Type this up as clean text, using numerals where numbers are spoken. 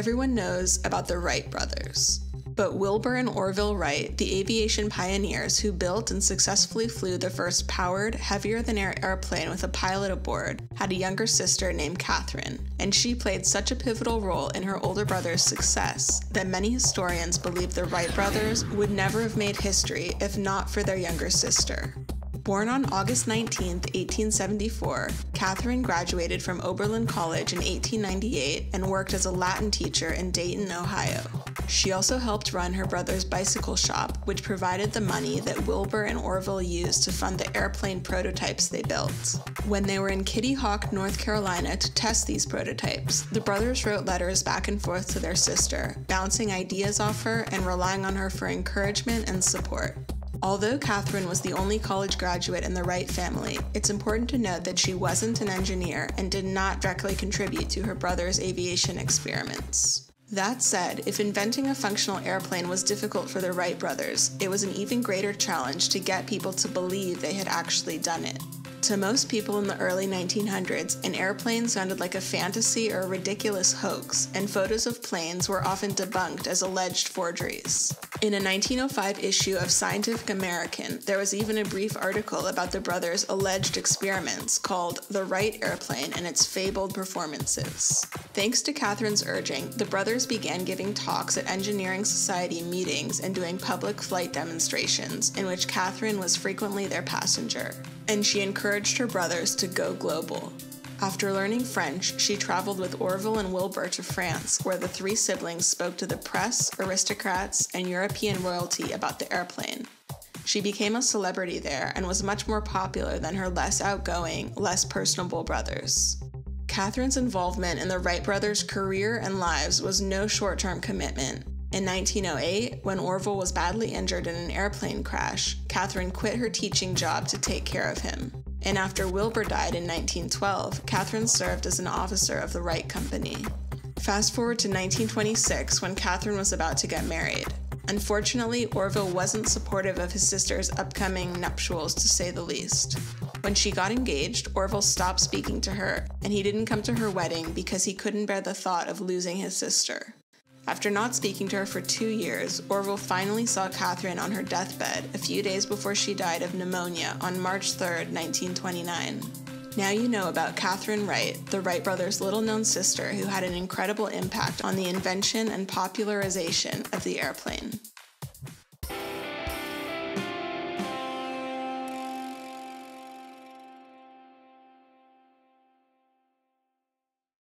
everyone knows about the Wright brothers. But Wilbur and Orville Wright, the aviation pioneers who built and successfully flew the first powered, heavier-than-air airplane with a pilot aboard, had a younger sister named Katharine, and she played such a pivotal role in her older brother's success that many historians believe the Wright brothers would never have made history if not for their younger sister. Born on August 19, 1874, Katharine graduated from Oberlin College in 1898 and worked as a Latin teacher in Dayton, Ohio. She also helped run her brother's bicycle shop, which provided the money that Wilbur and Orville used to fund the airplane prototypes they built. When they were in Kitty Hawk, North Carolina to test these prototypes, the brothers wrote letters back and forth to their sister, bouncing ideas off her and relying on her for encouragement and support. Although Katharine was the only college graduate in the Wright family, it's important to note that she wasn't an engineer and did not directly contribute to her brother's aviation experiments. That said, if inventing a functional airplane was difficult for the Wright brothers, it was an even greater challenge to get people to believe they had actually done it. To most people in the early 1900s, an airplane sounded like a fantasy or a ridiculous hoax, and photos of planes were often debunked as alleged forgeries. In a 1905 issue of Scientific American, there was even a brief article about the brothers' alleged experiments called "The Wright Airplane and Its Fabled Performances." Thanks to Katharine's urging, the brothers began giving talks at engineering society meetings and doing public flight demonstrations, in which Katharine was frequently their passenger. And she encouraged her brothers to go global. After learning French, she traveled with Orville and Wilbur to France, where the three siblings spoke to the press, aristocrats, and European royalty about the airplane. She became a celebrity there and was much more popular than her less outgoing, less personable brothers. Katharine's involvement in the Wright brothers' career and lives was no short-term commitment. In 1908, when Orville was badly injured in an airplane crash, Katharine quit her teaching job to take care of him. And after Wilbur died in 1912, Katharine served as an officer of the Wright Company. Fast forward to 1926, when Katharine was about to get married. Unfortunately, Orville wasn't supportive of his sister's upcoming nuptials, to say the least. When she got engaged, Orville stopped speaking to her, and he didn't come to her wedding because he couldn't bear the thought of losing his sister. After not speaking to her for 2 years, Orville finally saw Katharine on her deathbed a few days before she died of pneumonia on March 3, 1929. Now you know about Katharine Wright, the Wright brothers' little-known sister who had an incredible impact on the invention and popularization of the airplane.